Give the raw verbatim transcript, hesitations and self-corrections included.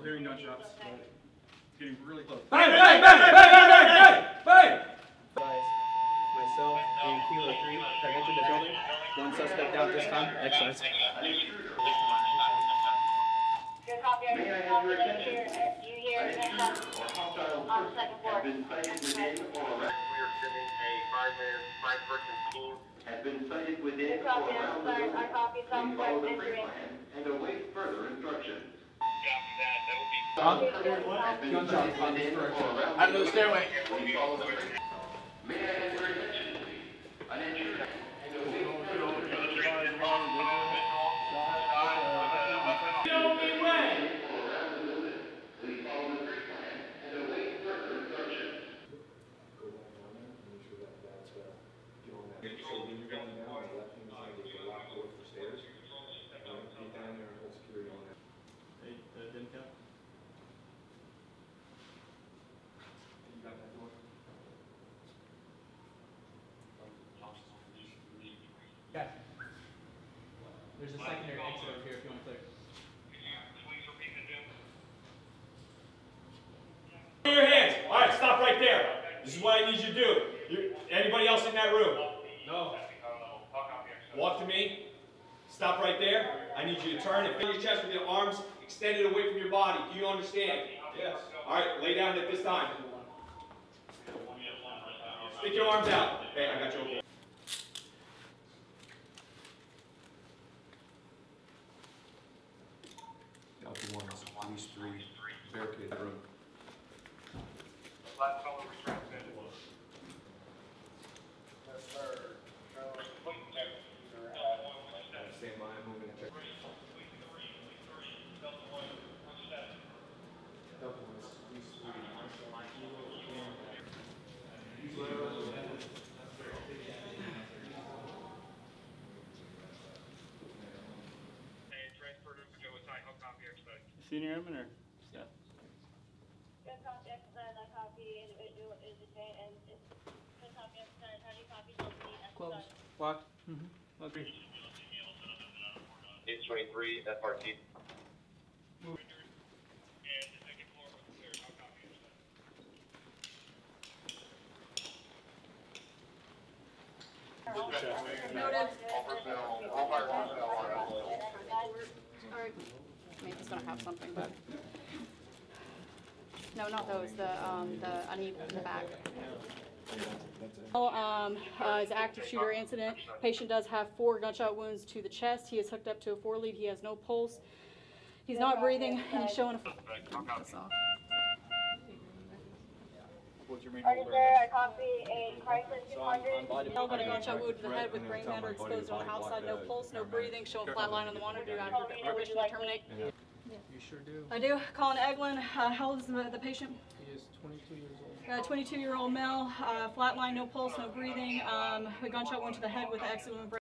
Still hearing gunshots. Getting really close. Bang! Bang! Bang! Bang! Bang! Bang! Bang! Bang! Myself and Kilo three have entered the building. One suspect out this time. Excellent. Good copy. I hear you hear on the second floor. We are sending a five-man, five-person team. Has been sighted within or around the building. Please follow the free plan and await further instructions. Copy that. That will be. Gunshots on the direction. Out of the stairway. Please follow the free plan. May I have your attention, please? An injured and a single girl is wrong with her. There's a secondary exit over here if you want to clear. Can you please repeat the deal? Clear your hands. All right, stop right there. This is what I need you to do. You're, anybody else in that room? No. Walk to me. Stop right there. I need you to turn and feel your chest with your arms extended away from your body. Do you understand? Yes. All right, lay down at this time. Stick your arms out. Hey, I got you okay. One, police three, barricade room. Last fellow restrained. Yes, sir. Stand by, I'm moving to check. Double ones, police three. Senior airman or staff? Good copy, exercise. I copy. Individual is detained and it's good copy, exercise. How do you copy? Close. Lock. Mm-hmm. Lock. eight twenty-three, F R T. Move. And the second floor was clear. How copy is that? Noted. All personnel. All personnel are out. All right. I mean, it's gonna have something, but no, not those. The um, the uneven in the back. Oh, um, uh, it's an active shooter incident. Patient does have four gunshot wounds to the chest. He is hooked up to a four lead. He has no pulse. He's not breathing. And he's showing a. What's your main holder? I copy a Chrysler two hundred. Held by a gunshot wound to the head with brain matter exposed on the outside. No pulse, no breathing. Show a flat line on the monitor. Permission to terminate. You sure do. I do. Calling Eglin. Uh, how old is the, the patient? He is twenty-two years old. Uh, twenty-two year old male. Uh, flat line, no pulse, no breathing. Um, a gunshot wound to the head with excellent brain.